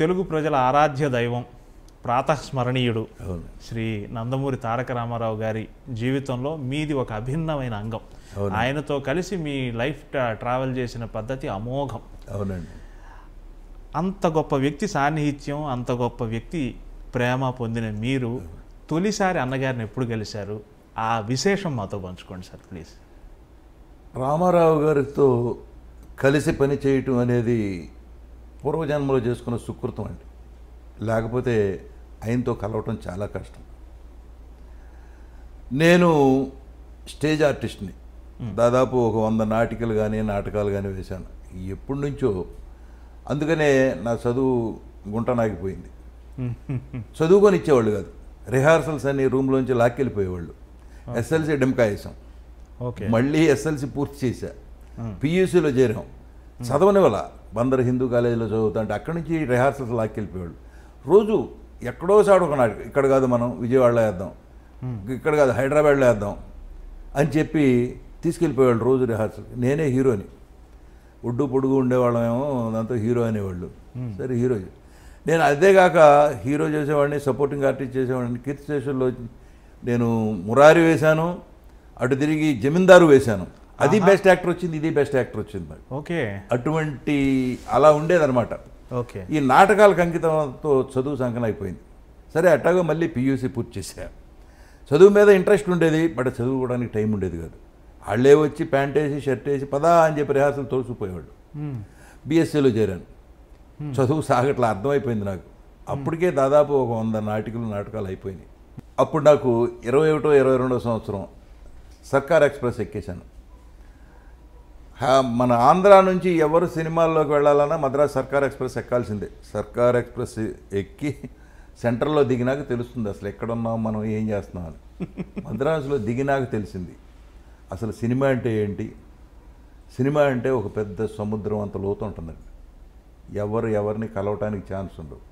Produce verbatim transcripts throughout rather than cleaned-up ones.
తెలుగు ప్రజల ఆరాధ్య దైవం ప్రాతస్మరణీయుడు శ్రీ నందమూరి తారక రామారావు గారి జీవితంలో మీది ఒక అభిన్నమైన అంగం. ఆయనతో కలిసి మీ లైఫ్ ట్రావెల్ చేసిన పద్ధతి అమోఘం. అంత గొప్ప వ్యక్తి సాన్నిహిత్యం, అంత గొప్ప వ్యక్తి ప్రేమ పొందిన మీరు తొలిసారి అన్నగారిని ఎప్పుడు కలిశారు? ఆ విశేషం మాతో పంచుకోండి సార్ ప్లీజ్. రామారావు గారితో కలిసి పని చేయటం అనేది పూర్వజన్మలో చేసుకున్న సుకృతం అండి. లేకపోతే ఆయనతో కలవటం చాలా కష్టం. నేను స్టేజ్ ఆర్టిస్ట్ని, దాదాపు ఒక వంద నాటికలు కానీ నాటకాలు కానీ వేశాను ఎప్పటి నుంచో. అందుకనే నా చదువు గుంట నాగిపోయింది. చదువుకొని ఇచ్చేవాళ్ళు కాదు, రిహార్సల్స్ అని రూమ్లోంచి లాక్కెళ్ళిపోయేవాళ్ళు. ఎస్ఎల్సి డెంకా వేసాం, మళ్ళీ ఎస్ఎల్సి పూర్తి చేశా, పియూసీలో చేరాం. చదవని వల్ల బందర్ హిందూ కాలేజీలో చదువుతా అంటే అక్కడి నుంచి రిహార్సల్స్ లాక్కెళ్ళిపోయేవాళ్ళు. రోజు ఎక్కడోసాడు ఒక నాటకం, ఇక్కడ కాదు మనం విజయవాడలో వేద్దాం, ఇక్కడ కాదు హైదరాబాద్లో వేద్దాం అని చెప్పి తీసుకెళ్ళిపోయేవాళ్ళు రోజు రిహార్సల్. నేనే హీరోని, ఒడ్డు పొడుగు ఉండేవాళ్ళమేమో, దాంతో హీరో అనేవాళ్ళు. సరే హీరో, నేను అదేగాక హీరో చేసేవాడిని, సపోర్టింగ్ ఆర్టిస్ట్ చేసేవాడిని. కీర్తి స్టేషన్లో నేను మురారి వేశాను, అటు తిరిగి జమీందారు వేశాను. అది బెస్ట్ యాక్టర్ వచ్చింది, ఇది బెస్ట్ యాక్టర్ వచ్చింది. ఓకే, అటువంటి అలా ఉండేదన్నమాట. ఓకే, ఈ నాటకాలకు అంకితంతో చదువు సంకనం అయిపోయింది. సరే అట్టాగా మళ్ళీ పియూసీ పూర్తి చేశాను. చదువు మీద ఇంట్రెస్ట్ ఉండేది, బట్ చదువుకోవడానికి టైం ఉండేది కాదు. వాళ్ళే వచ్చి ప్యాంట్ వేసి షర్ట్ వేసి పదా అని చెప్పి రిహార్సల్ తోసిపోయేవాళ్ళు. బీఎస్సీలో చేరాను, చదువు సాగట్లా అర్థమైపోయింది నాకు. అప్పటికే దాదాపు ఒక వంద నాటికలు నాటకాలు అయిపోయినాయి. అప్పుడు నాకు ఇరవై ఒకటో ఇరవై రెండో సంవత్సరం సర్కార్ ఎక్స్ప్రెస్ ఎక్కేశాను. మన ఆంధ్ర నుంచి ఎవరు సినిమాల్లోకి వెళ్ళాలన్నా మద్రాస్ సర్కార్ ఎక్స్ప్రెస్ ఎక్కాల్సిందే. సర్కార్ ఎక్స్ప్రెస్ ఎక్కి సెంటర్లో దిగినాక తెలుస్తుంది అసలు ఎక్కడున్నాం మనం, ఏం చేస్తున్నాం అని. మద్రాసులో దిగినాక తెలిసింది అసలు సినిమా అంటే ఏంటి. సినిమా అంటే ఒక పెద్ద సముద్రం అంత లోతు ఉంటుందండి. ఎవరు ఎవరిని కలవటానికి ఛాన్స్ ఉండవు.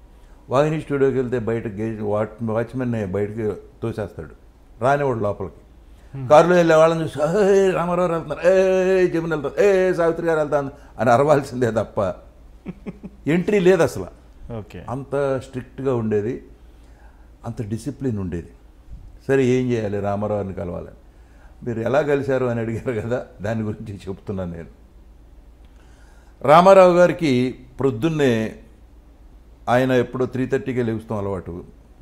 వాహిని స్టూడియోకి వెళ్తే బయట గేట్ వాచ్ వాచ్మెన్నే బయటకి తోసేస్తాడు, రానివాడు లోపలికి. కారులో వెళ్ళే వాళ్ళని చూసి ఏ రామారావు వెళ్తున్నారు, ఏ జమున వెళ్తారు, ఏ సావిత్రి గారు వెళ్తాను అని అరవాల్సిందే తప్ప ఎంట్రీ లేదు అసలు. ఓకే, అంత స్ట్రిక్ట్గా ఉండేది, అంత డిసిప్లిన్ ఉండేది. సరే ఏం చేయాలి, రామారావుని కలవాలని. మీరు ఎలా కలిశారు అని అడిగారు కదా, దాని గురించి చెప్తున్నాను. నేను రామారావు గారికి ప్రొద్దున్నే ఆయన ఎప్పుడో త్రీ థర్టీకే లేస్తాం అలవాటు.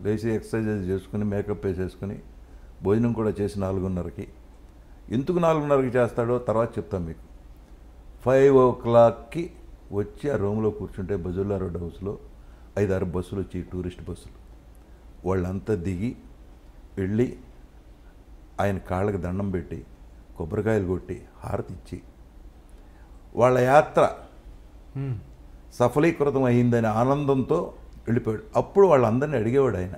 లేచి ఎక్సర్సైజెస్ చేసుకుని మేకప్ వేసేసుకుని భోజనం కూడా చేసి నాలుగున్నరకి, ఎందుకు నాలుగున్నరకి చేస్తాడో తర్వాత చెప్తాను మీకు. ఫైవ్ ఓ క్లాక్కి వచ్చి ఆ రూమ్లో కూర్చుంటే బజుల్లా రోడ్ హౌస్లో ఐదారు బస్సులు వచ్చి టూరిస్ట్ బస్సులు, వాళ్ళంతా దిగి వెళ్ళి ఆయన కాళ్ళకి దండం పెట్టి కొబ్బరికాయలు కొట్టి హారతి ఇచ్చి వాళ్ళ యాత్ర సఫలీకృతం అయ్యిందని ఆనందంతో వెళ్ళిపోయాడు. అప్పుడు వాళ్ళందరినీ అడిగేవాడు ఆయన,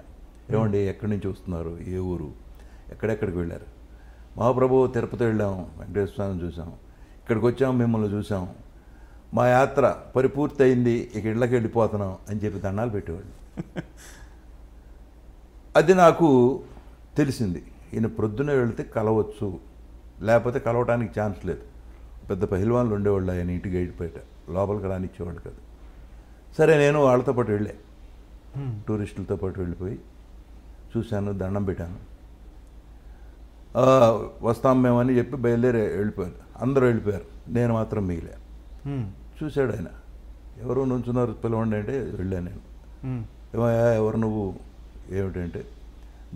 ఏమండి ఎక్కడి నుంచి వస్తున్నారు, ఏ ఊరు, ఎక్కడెక్కడికి వెళ్ళారు. మహాప్రభు తిరుపతి వెళ్ళాము, వెంకటేశ్వర స్వామిని చూసాము, ఇక్కడికి వచ్చాము, మిమ్మల్ని చూసాము, మా యాత్ర పరిపూర్తి అయింది, ఇక ఇళ్ళకి వెళ్ళిపోతున్నాం అని చెప్పి దండాలు పెట్టేవాళ్ళు. అది నాకు తెలిసింది, ఈయన ప్రొద్దున వెళితే కలవచ్చు, లేకపోతే కలవటానికి ఛాన్స్ లేదు. పెద్ద పహిల్వాన్లు ఉండేవాళ్ళు ఆయన ఇంటి గైడ్ బయట, లోపలికి రానిచ్చేవాళ్ళు కాదు. సరే నేను వాళ్ళతో పాటు వెళ్ళే, టూరిస్టులతో పాటు వెళ్ళిపోయి చూశాను, దండం పెట్టాను, వస్తాం మేమని చెప్పి బయలుదేరి వెళ్ళిపోయారు. అందరూ వెళ్ళిపోయారు, నేను మాత్రం మిగిలే. చూశాడు ఆయన, ఎవరు నుంచున్నారు పిలవండి అంటే వెళ్ళాను నేను. ఏమయ్యా ఎవరు నువ్వు ఏమిటంటే,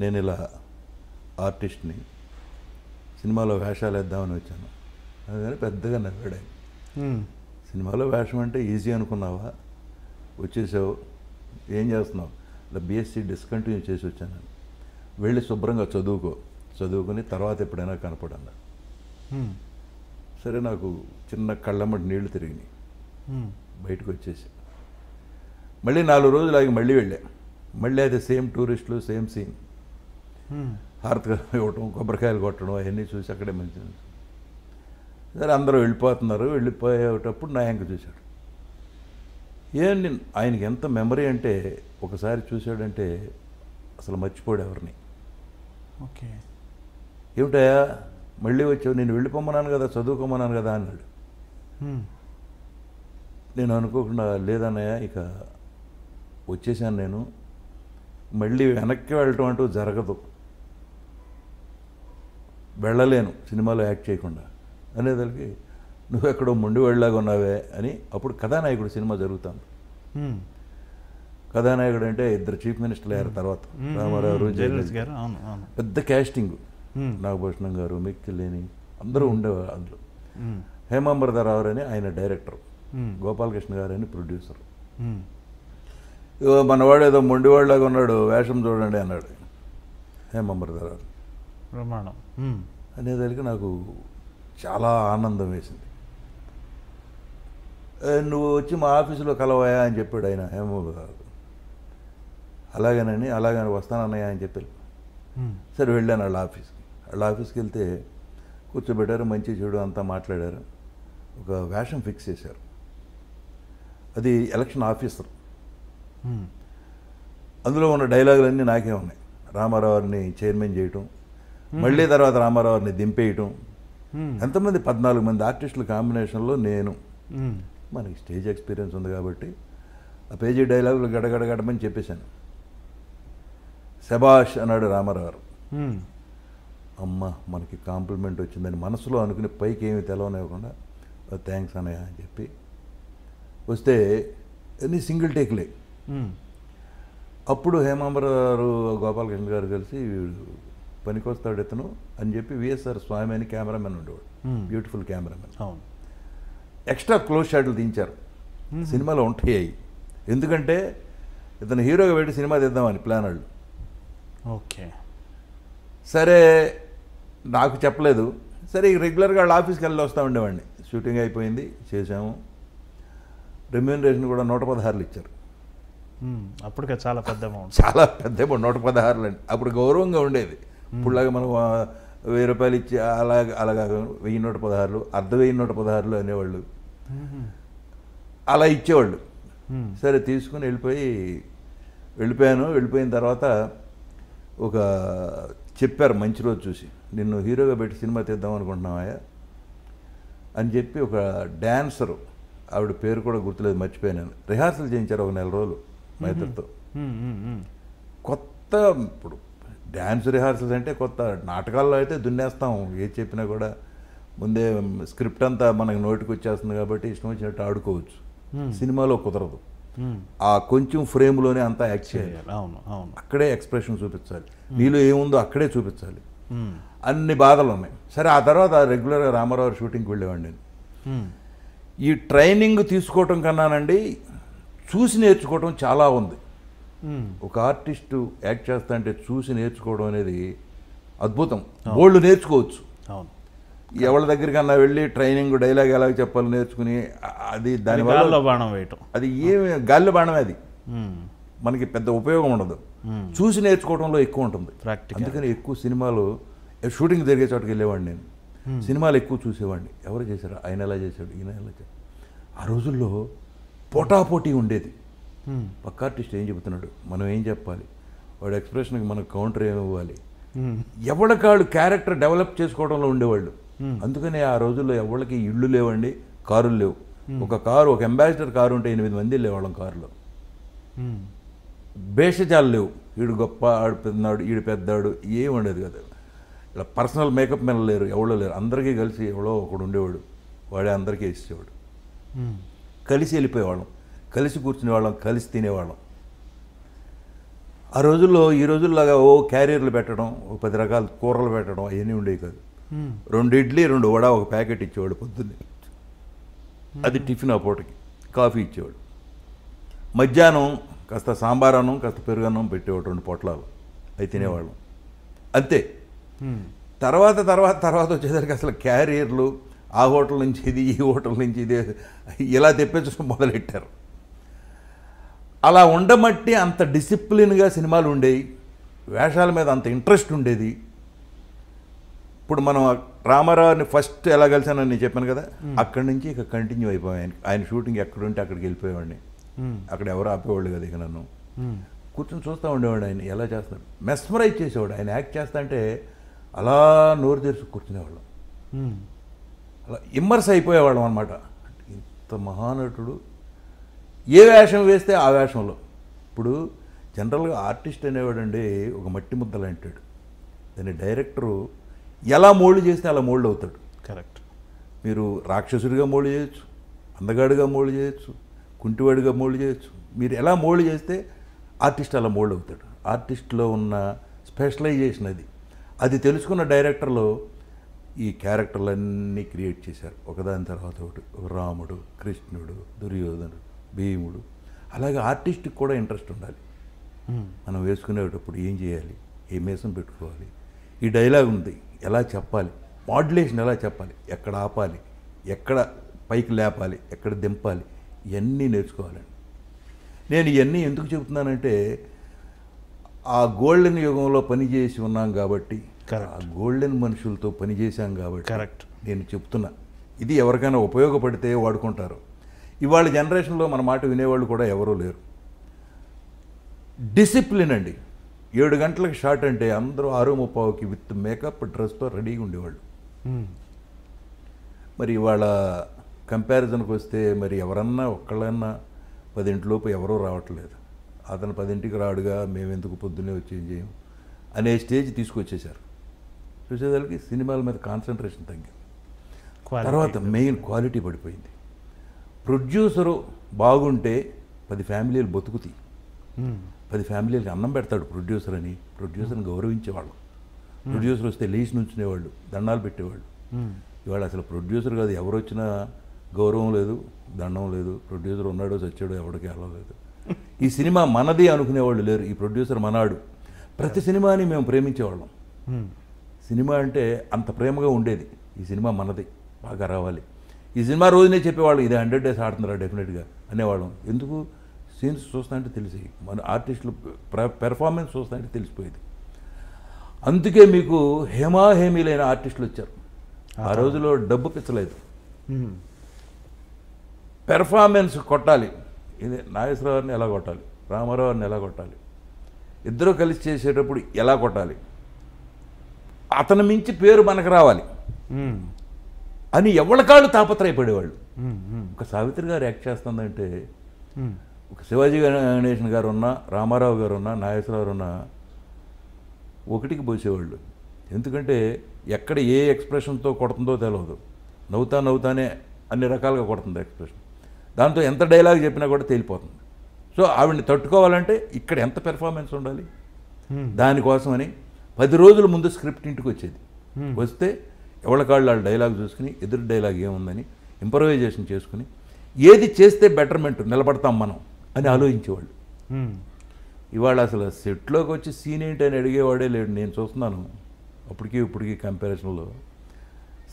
నేను ఇలా ఆర్టిస్ట్ని, సినిమాలో వేషాలు వేద్దామని వచ్చాను. అందుకని పెద్దగా నవ్వాడు ఆయన. సినిమాలో వేషం అంటే ఈజీ అనుకున్నావా, వచ్చేసావు, ఏం చేస్తున్నావు? ఇలా బీఎస్సీ డిస్కంటిన్యూ చేసి వచ్చాను, వెళ్ళి శుభ్రంగా చదువుకో, చదువుకుని తర్వాత ఎప్పుడైనా కనపడన్నా. సరే నాకు చిన్న కళ్ళమ్మటి నీళ్లు తిరిగినాయి, బయటకు వచ్చేసి మళ్ళీ నాలుగు రోజులు ఆగి మళ్ళీ వెళ్ళా. మళ్ళీ అదే సేమ్ టూరిస్టులు, సేమ్ సీన్, హారతిగా ఇవ్వటం, కొబ్బరికాయలు కొట్టడం, అవన్నీ చూసి అక్కడే మంచిది. సరే అందరూ వెళ్ళిపోతున్నారు, వెళ్ళిపోయేటప్పుడు నా యాంక చూశాడు. ఏం నేను ఆయనకి ఎంత మెమరీ అంటే, ఒకసారి చూశాడంటే అసలు మర్చిపోడు ఎవరిని. ఓకే, ఏమిటయా మళ్ళీ వచ్చావు, నేను వెళ్ళిపోమన్నాను కదా, చదువుకోమన్నాను కదా అన్నాడు. నేను అనుకోకుండా లేదన్నయ్య ఇక వచ్చేసాను నేను, మళ్ళీ వెనక్కి వెళ్ళటం అంటూ జరగదు, వెళ్ళలేను సినిమాలో యాక్ట్ చేయకుండా అనేదానికి నువ్వు ఎక్కడో మొండి వెళ్ళలాగా ఉన్నావే అని. అప్పుడు కథానాయకుడు సినిమా జరుగుతాను. కథానాయకుడు అంటే ఇద్దరు చీఫ్ మినిస్టర్లు అయ్యారు తర్వాత, రామారావు గారు, పెద్ద క్యాస్టింగ్, నాగభూషణం గారు, మిక్కిలేని అందరూ ఉండేవారు. అందులో హేమాంబరధరావు అని ఆయన డైరెక్టర్, గోపాల్ కృష్ణ గారు అని ప్రొడ్యూసర్. మనవాడు ఏదో మొండివాళ్ళలాగా ఉన్నాడు వేషం చూడండి అన్నాడు హేమాంబరధరావు. ప్రమాణం అనేదానికి నాకు చాలా ఆనందం వేసింది. నువ్వు వచ్చి మా ఆఫీసులో కలవాయా అని చెప్పాడు ఆయన హేమాంబరధరావు. అలాగేనని, అలాగని వస్తానన్నయ్యా అని చెప్పారు. సరే వెళ్ళాను వాళ్ళ ఆఫీస్కి. వాళ్ళ ఆఫీస్కి వెళ్తే కూర్చోబెట్టారు, మంచి చెడు అంతా మాట్లాడారు. ఒక వేషం ఫిక్స్ చేశారు, అది ఎలక్షన్ ఆఫీసర్. అందులో ఉన్న డైలాగులన్నీ నాకే ఉన్నాయి. రామారావుని చైర్మన్ చేయటం, మళ్ళీ తర్వాత రామారావుని దింపేయటం. ఎంతమంది పద్నాలుగు మంది ఆర్టిస్టుల కాంబినేషన్లో నేను, మనకి స్టేజ్ ఎక్స్పీరియన్స్ ఉంది కాబట్టి ఆ పేజీ డైలాగులు గడగడగడమని చెప్పేశాను. శబాష్ అన్నాడు రామారావు. అమ్మ మనకి కాంప్లిమెంట్ వచ్చిందని మనసులో అనుకుని పైకి ఏమి తెలవనివ్వకుండా థ్యాంక్స్ అన్నయ్య అని చెప్పి వస్తే అన్నీ సింగిల్ టేక్లే. అప్పుడు హేమాంబరరావు గోపాలకృష్ణ గారు కలిసి వీడు పనికొస్తాడు ఇతను అని చెప్పి విఎస్ఆర్ స్వామి అని కెమెరామెన్ ఉండేవాడు, బ్యూటిఫుల్ కెమెరామెన్. ఎక్స్ట్రా క్లోజ్ షాట్లు తీయించారు, సినిమాలో ఉంటాయి. ఎందుకంటే ఇతను హీరోగా పెట్టి సినిమా తీద్దామని ప్లాన్ వాళ్ళు. ఓకే సరే, నాకు చెప్పలేదు. సరే రెగ్యులర్గా వాళ్ళ ఆఫీస్కి వెళ్ళి వస్తూ ఉండేవాడిని. షూటింగ్ అయిపోయింది, చేసాము. రెమ్యూనరేషన్ కూడా నూట పదహారులు ఇచ్చారు. అప్పుడు చాలా పెద్ద అమౌంట్, చాలా పెద్ద అమౌంట్, నూట పదహారులు అండి. అప్పుడు గౌరవంగా ఉండేది. ఇప్పుడులాగా మనం వెయ్యి రూపాయలు ఇచ్చి అలాగే అలాగా వెయ్యి నూట పదహారులు అర్ధ వెయ్యి నూట పదహారులు అనేవాళ్ళు, అలా ఇచ్చేవాళ్ళు. సరే తీసుకుని వెళ్ళిపోయి వెళ్ళిపోయాను. వెళ్ళిపోయిన తర్వాత ఒక చెప్పారు మంచి రోజు చూసి, నిన్ను హీరోగా పెట్టి సినిమా తీద్దాం అనుకుంటున్నావా అని చెప్పి ఒక డ్యాన్సరు, ఆవిడ పేరు కూడా గుర్తులేదు, మర్చిపోయాను, రిహార్సల్ చేయించారు ఒక నెల రోజులు మా ఇద్దరితో. కొత్త, ఇప్పుడు డ్యాన్స్ రిహార్సల్స్ అంటే కొత్త. నాటకాల్లో అయితే దున్నేస్తాం, ఏది చెప్పినా కూడా ముందే స్క్రిప్ట్ అంతా మనకు నోటికి వచ్చేస్తుంది కాబట్టి ఇష్టం వచ్చినట్టు ఆడుకోవచ్చు. సినిమాలో కుదరదు. ఆ కొంచెం ఫ్రేమ్లోనే అంతా యాక్ట్ చేయాలి, అక్కడే ఎక్స్ప్రెషన్ చూపించాలి, నీలో ఏముందో అక్కడే చూపించాలి. అన్ని బాధలు ఉన్నాయి. సరే ఆ తర్వాత రెగ్యులర్గా రామారావు షూటింగ్కి వెళ్ళేవాడిని నేను. ఈ ట్రైనింగ్ తీసుకోవటం కన్నానండి చూసి నేర్చుకోవటం చాలా ఉంది. ఒక ఆర్టిస్టు యాక్ట్ చేస్తా అంటే చూసి నేర్చుకోవడం అనేది అద్భుతం. బోల్డ్ నేర్చుకోవచ్చు. ఎవరి దగ్గరికన్నా వెళ్ళి ట్రైనింగ్ డైలాగ్ ఎలా చెప్పాలి నేర్చుకుని అది దానివల్ల బాణం వేయటం, అది ఏమి గాల్లో బాణమే, అది మనకి పెద్ద ఉపయోగం ఉండదు. చూసి నేర్చుకోవడంలో ఎక్కువ ఉంటుంది. అందుకని ఎక్కువ సినిమాలు, షూటింగ్ జరిగే చోటకి వెళ్ళేవాడిని నేను. సినిమాలు ఎక్కువ చూసేవాడిని. ఎవరు చేశారు, ఆయన ఎలా చేశాడు, ఈయన ఎలా చేశాడు. ఆ రోజుల్లో పోటాపోటీ ఉండేది. పక్క ఆర్టిస్ట్ ఏం చెబుతున్నాడు, మనం ఏం చెప్పాలి, వాడు ఎక్స్ప్రెషన్కి మనకు కౌంటర్ ఏమి ఇవ్వాలి, ఎవరికాళ్ళు క్యారెక్టర్ డెవలప్ చేసుకోవడంలో ఉండేవాళ్ళు. అందుకనే ఆ రోజుల్లో ఎవరికి ఇళ్ళు లేవండి, కారులు లేవు. ఒక కారు, ఒక అంబాసిడర్ కారు ఉంటే ఎనిమిది మంది వెళ్ళేవాళ్ళం కారులో. భేషజాలు లేవు, వీడు గొప్ప, ఆడు పెద్దనాడు, ఈడు పెద్దాడు, ఏమి ఉండేది కదా. ఇలా పర్సనల్ మేకప్ మెన్ లేరు, ఎవరో లేరు. అందరికీ కలిసి ఎవడో ఒకడు ఉండేవాడు, వాడే అందరికీ వేసేవాడు. కలిసి వెళ్ళిపోయేవాళ్ళం, కలిసి కూర్చునేవాళ్ళం, కలిసి తినేవాళ్ళం. ఆ రోజుల్లో ఈ రోజుల్లాగా ఓ క్యారియర్లు పెట్టడం, ఓ పది రకాల కూరలు పెట్టడం అవన్నీ ఉండేవి కాదు. రెండు ఇడ్లీ, రెండు వడ, ఒక ప్యాకెట్ ఇచ్చేవాడు పొద్దున్నే, అది టిఫిన్. ఆ పూటకి కాఫీ ఇచ్చేవాడు. మధ్యాహ్నం కాస్త సాంబార్ అన్నం, కాస్త పెరుగు అన్నం పెట్టేవాడు, రెండు పొట్లాలు అవి తినేవాళ్ళం. అంతే. తర్వాత తర్వాత తర్వాత వచ్చేసరికి అసలు క్యారియర్లు, ఆ హోటల్ నుంచి ఇది, ఈ హోటల్ నుంచి ఇది, ఇలా తెప్పించడం మొదలెట్టారు. అలా ఉండబట్టి అంత డిసిప్లిన్గా సినిమాలు ఉండేవి, వేషాల మీద అంత ఇంట్రెస్ట్ ఉండేది. ఇప్పుడు మనం రామారావుని ఫస్ట్ ఎలా కలిసానని నేను చెప్పాను కదా, అక్కడి నుంచి ఇక కంటిన్యూ అయిపోయాను. ఆయన షూటింగ్ ఎక్కడుంటే అక్కడికి వెళ్ళిపోయేవాడిని. అక్కడ ఎవరు ఆపేవాళ్ళు కదా. ఇక నన్ను కూర్చొని చూస్తూ ఉండేవాడు ఆయన ఎలా చేస్తున్నాడు, మెస్మరైజ్ చేసేవాడు. ఆయన యాక్ట్ చేస్తా అంటే అలా నోరు తెరిచి కూర్చునేవాళ్ళం, అలా ఇమ్మర్స్ అయిపోయేవాళ్ళం అనమాట. ఇంత మహానటుడు ఏ వేషం వేస్తే ఆ వేషంలో. ఇప్పుడు జనరల్ గా ఆర్టిస్ట్ అనేవాడండి ఒక మట్టి ముద్ద లాంటిడు. దాని డైరెక్టర్ ఎలా మోల్డ్ చేస్తే అలా మోల్డ్ అవుతాడు. కరెక్ట్. మీరు రాక్షసుడిగా మోల్డ్ చేయొచ్చు, అందగాడిగా మోల్డ్ చేయొచ్చు, కుంటివాడిగా మోల్డ్ చేయొచ్చు. మీరు ఎలా మోల్డ్ చేస్తే ఆర్టిస్ట్ అలా మోల్డ్ అవుతాడు. ఆర్టిస్ట్లో ఉన్న స్పెషలైజేషన్ అది. అది తెలుసుకున్న డైరెక్టర్లు ఈ క్యారెక్టర్లన్నీ క్రియేట్ చేశారు. ఒకదాని తర్వాత ఒకటి, ఒక రాముడు, కృష్ణుడు, దుర్యోధనుడు, భీముడు. అలాగే ఆర్టిస్ట్కి కూడా ఇంట్రెస్ట్ ఉండాలి. మనం వేసుకునేటప్పుడు ఏం చేయాలి, ఏం వేసం పెట్టుకోవాలి, ఈ డైలాగ్ ఉంది ఎలా చెప్పాలి, మాడ్యులేషన్ ఎలా చెప్పాలి, ఎక్కడ ఆపాలి, ఎక్కడ పైకి లేపాలి, ఎక్కడ దింపాలి, ఇవన్నీ నేర్చుకోవాలండి. నేను ఇవన్నీ ఎందుకు చెబుతున్నానంటే ఆ గోల్డెన్ యుగంలో పనిచేసి ఉన్నాం కాబట్టి, ఆ గోల్డెన్ మనుషులతో పనిచేశాం కాబట్టి. కరెక్ట్. నేను చెప్తున్నా ఇది ఎవరికైనా ఉపయోగపడితే వాడుకుంటారు. ఇవాళ జనరేషన్లో మన మాట వినేవాళ్ళు కూడా ఎవరూ లేరు. డిసిప్లిన్ అండి. ఏడు గంటలకు షార్ట్ అంటే అందరూ ఆరు ముప్పావుకి విత్ మేకప్ డ్రెస్తో రెడీగా ఉండేవాళ్ళు. మరి ఇవాళ కంపారిజన్కి వస్తే మరి ఎవరన్నా ఒక్కళ్ళన్నా పదింటిలోపు ఎవరూ రావట్లేదు. అతను పదింటికి రాడుగా, మేమెందుకు పొద్దునే వచ్చేం చేయము అనే స్టేజ్ తీసుకొచ్చేశారు. చూసేదానికి సినిమాల మీద కాన్సన్ట్రేషన్ తగ్గింది. తర్వాత మెయిన్ క్వాలిటీ పడిపోయింది. ప్రొడ్యూసరు బాగుంటే పది ఫ్యామిలీలు బతుకుతాయి, పది ఫ్యామిలీలకి అన్నం పెడతాడు ప్రొడ్యూసర్ అని. ప్రొడ్యూసర్ని గౌరవించేవాళ్ళు. ప్రొడ్యూసర్ వస్తే లేచి నుంచునేవాళ్ళు, దండాలు పెట్టేవాళ్ళు. ఇవాళ అసలు ప్రొడ్యూసర్ కాదు, ఎవరు వచ్చినా గౌరవం లేదు, దండం లేదు. ప్రొడ్యూసర్ ఉన్నాడో చచ్చాడో ఎవరికి అలవలేదు. ఈ సినిమా మనది అనుకునేవాళ్ళు లేరు. ఈ ప్రొడ్యూసర్ మనాడు. ప్రతి సినిమాని మేము ప్రేమించేవాళ్ళం. సినిమా అంటే అంత ప్రేమగా ఉండేది. ఈ సినిమా మనది, బాగా రావాలి. ఈ సినిమా రోజునే చెప్పేవాళ్ళు, ఇది హండ్రెడ్ డేస్ ఆడుతున్నారా డెఫినెట్గా అనేవాళ్ళం. ఎందుకు? సీన్స్ చూస్తా అంటే తెలిసి, మన ఆర్టిస్టులు పెర్ఫార్మెన్స్ చూస్తా అంటే తెలిసిపోయేది. అందుకే మీకు హేమాహేమీలైన ఆర్టిస్టులు వచ్చారు. ఆ రోజులో డబ్బు పిచ్చలేదు, పెర్ఫార్మెన్స్ కొట్టాలి. ఇది నాగేశ్వరరావుని ఎలా కొట్టాలి, రామారావుని ఎలా కొట్టాలి, ఇద్దరు కలిసి చేసేటప్పుడు ఎలా కొట్టాలి, అతను మించి పేరు మనకు రావాలి అని ఎవరికాళ్ళు తాపత్రయపడేవాళ్ళు. ఒక సావిత్రి గారు యాక్ట్ చేస్తుందంటే, ఒక శివాజీ గణేశన్ గారు ఉన్నా, రామారావు గారు ఉన్నా, నాగేశ్వరరావు ఉన్నా ఒకటికి పోసేవాళ్ళు. ఎందుకంటే ఎక్కడ ఏ ఎక్స్ప్రెషన్తో కొడుతుందో తెలియదు. నవ్వుతా నవ్వుతానే అన్ని రకాలుగా కొడుతుంది ఎక్స్ప్రెషన్. దాంతో ఎంత డైలాగ్ చెప్పినా కూడా తేలిపోతుంది. సో ఆవిడ్ని తట్టుకోవాలంటే ఇక్కడ ఎంత పెర్ఫార్మెన్స్ ఉండాలి, దానికోసమని పది రోజుల ముందు స్క్రిప్ట్ ఇంటికి వచ్చేది. వస్తే ఎవరికాళ్ళు వాళ్ళ డైలాగ్ చూసుకుని, ఎదురు డైలాగ్ ఏముందని ఇంప్రవైజేషన్ చేసుకుని, ఏది చేస్తే బెటర్మెంట్, నిలబడతాం మనం అని ఆలోచించేవాళ్ళు. ఇవాళ అసలు సెట్లోకి వచ్చి సీన్ ఏంటి అని అడిగేవాడే లేడు. నేను చూస్తున్నాను అప్పటికి ఇప్పటికీ కంపారిజన్లో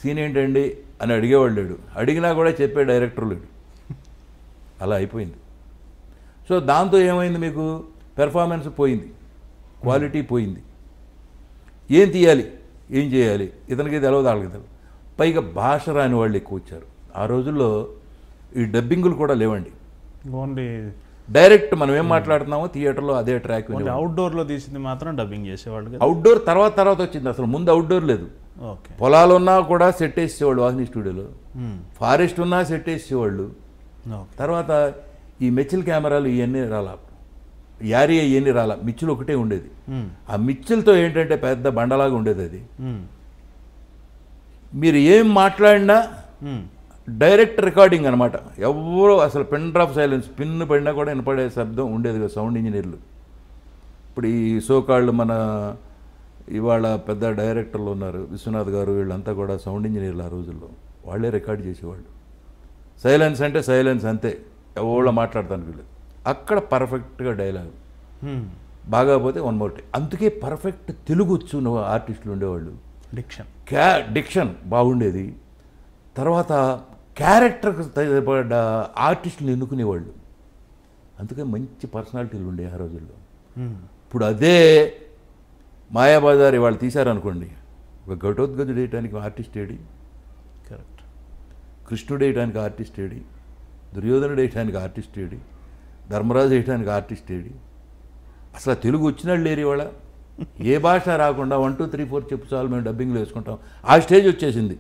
సీన్ ఏంటండి అని అడిగేవాడు లేడు. అడిగినా కూడా చెప్పే డైరెక్టర్ లేడు. అలా అయిపోయింది. సో దాంతో ఏమైంది, మీకు పెర్ఫార్మెన్స్ పోయింది, క్వాలిటీ పోయింది. ఏం తీయాలి, ఏం చేయాలి ఇతనికి తెలవదు, వాళ్ళకి తెలవదు. పైగా భాష రాని వాళ్ళు ఎక్కువ వచ్చారు. ఆ రోజుల్లో ఈ డబ్బింగులు కూడా లేవండి. ఓన్లీ డైరెక్ట్ మనం ఏం మాట్లాడుతున్నామో థియేటర్లో అదే ట్రాక్. అవుట్డోర్లో తీసింది మాత్రం డబ్బింగ్ చేసేవాళ్ళు. అవుట్డోర్ తర్వాత తర్వాత వచ్చింది. అసలు ముందు అవుట్డోర్ లేదు. పొలాలు ఉన్నా కూడా సెట్ వేసేవాళ్ళు వాహిని స్టూడియోలో, ఫారెస్ట్ ఉన్నా సెట్ వేసేవాళ్ళు. తర్వాత ఈ మిచ్చిల్ కెమెరాలు ఇవన్నీ రాలా, యారీ ఇవన్నీ రాలా. మిచ్చిల్ ఒకటే ఉండేది. ఆ మిచ్చిల్తో ఏంటంటే పెద్ద బండలాగా ఉండేది అది. మీరు ఏం మాట్లాడినా డైరెక్ట్ రికార్డింగ్ అనమాట. ఎవరో అసలు పెన్ డ్రాప్ సైలెన్స్, పిన్ను పడినా కూడా వినపడే శబ్దం ఉండేది కదా సౌండ్ ఇంజనీర్లు. ఇప్పుడు ఈ సోకాళ్ళు మన ఇవాళ పెద్ద డైరెక్టర్లు ఉన్నారు, విశ్వనాథ్ గారు, వీళ్ళంతా కూడా సౌండ్ ఇంజనీర్లు. ఆ రోజుల్లో వాళ్ళే రికార్డ్ చేసేవాళ్ళు. సైలెన్స్ అంటే సైలెన్స్ అంతే, ఎవరో మాట్లాడతానికి వీళ్ళు. అక్కడ పర్ఫెక్ట్గా డైలాగ్, బాగా పోతే వన్ మోర్. అందుకే పర్ఫెక్ట్ తెలుగు వచ్చిన ఆర్టిస్టులు ఉండేవాళ్ళు. డిక్షన్ క్యా డిక్షన్ బాగుండేది. తర్వాత క్యారెక్టర్కి తగిపడ్డ ఆర్టిస్టులు ఎన్నుకునేవాళ్ళు. అందుకే మంచి పర్సనాలిటీలు ఉండే ఆ రోజుల్లో. ఇప్పుడు అదే మాయాబజారి వాళ్ళు తీశారనుకోండి, ఒక ఘటోద్గజుడు వేయటానికి ఆర్టిస్ట్ ఏడి, కరెక్ట్, కృష్ణుడు వేయటానికి ఆర్టిస్ట్ ఏడి, దుర్యోధనుడు వేయటానికి ఆర్టిస్ట్ ఏడి, ధర్మరాజు వేయటానికి ఆర్టిస్ట్ ఏడి. అసలు తెలుగు వచ్చిన వాళ్ళు లేరు. ఇవాళ ఏ భాష రాకుండా వన్ టూ త్రీ ఫోర్ చెప్పు చాలు, మేము డబ్బింగ్లు వేసుకుంటాం. ఆ స్టేజ్ వచ్చేసింది.